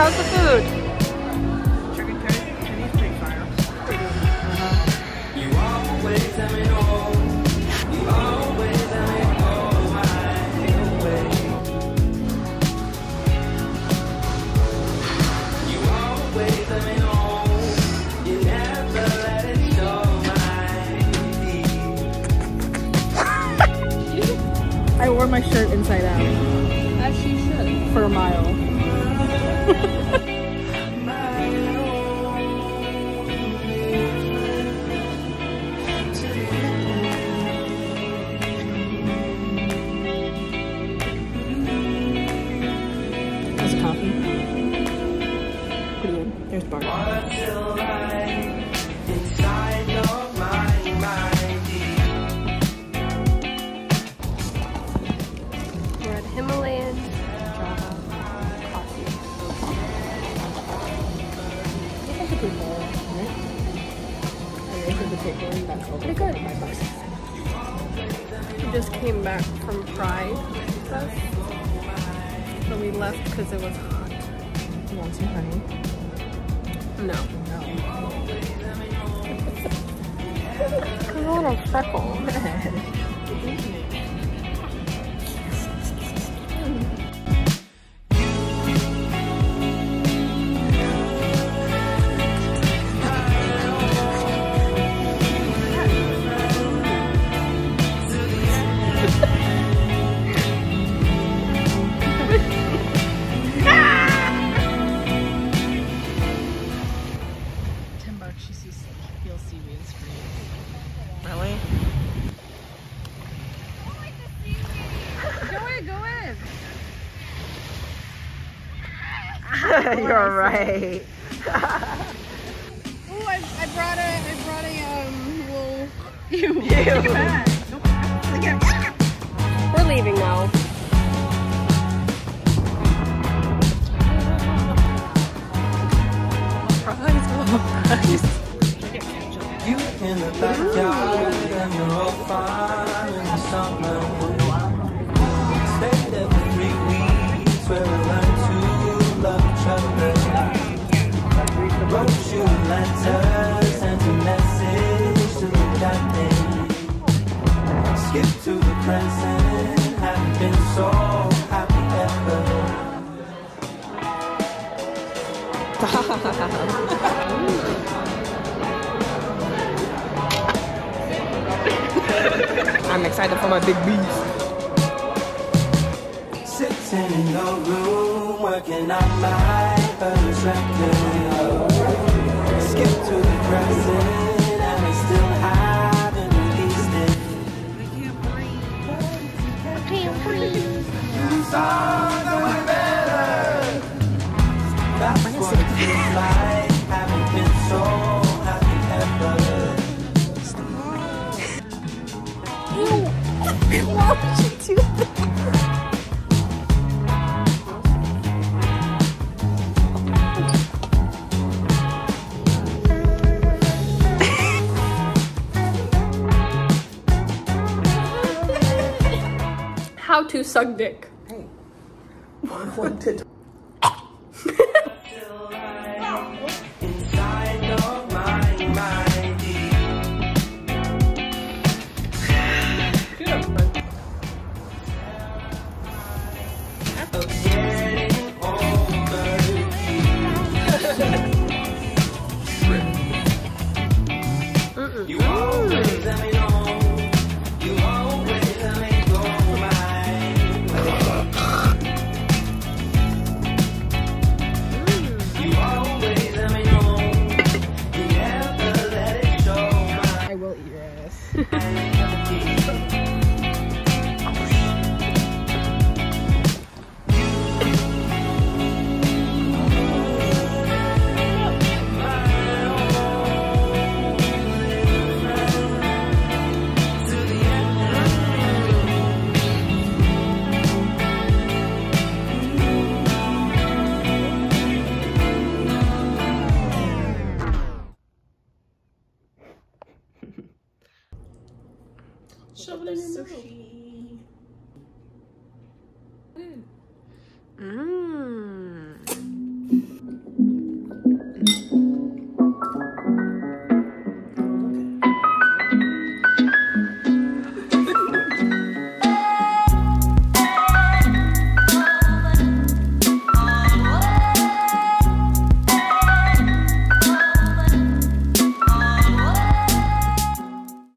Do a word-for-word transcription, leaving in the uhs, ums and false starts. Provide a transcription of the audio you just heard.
How's the food? Chicken curry, Chinese street fire. You always tell me all. You always tell me all my way. You always tell me all. You never let it show my. I wore my shirt inside out. As she should. For a mile. That's a coffee. Pretty good. There's bar. We're at Himalayan Java. Pretty cool, right? And this is the big one that's pretty good. We just came back from Pride Fest, but we left because it was hot. You want some honey? No. No. I want a freckle. Really? I don't like the seaweed. Go in, go in. You're right. Oh, I, I brought a, I brought a um, little. Ew. Ew. Ew. We're leaving now. Surprise! Surprise! You in the backyard and you're all fine in the summer. Stayed there for three weeks where we learned to love each other. Wrote you letters, sent a message to the captain. Skipped to the present, haven't been so happy ever. I'm excited for my big beef. Sitting in the room, working on my first record. Skip to the present, and I still haven't released it. I can't breathe. I can't breathe. You saw something better. That's what it feels like. Haven't been so happy ever. Why would you do that? How to suck dick. Hey. One, one, two,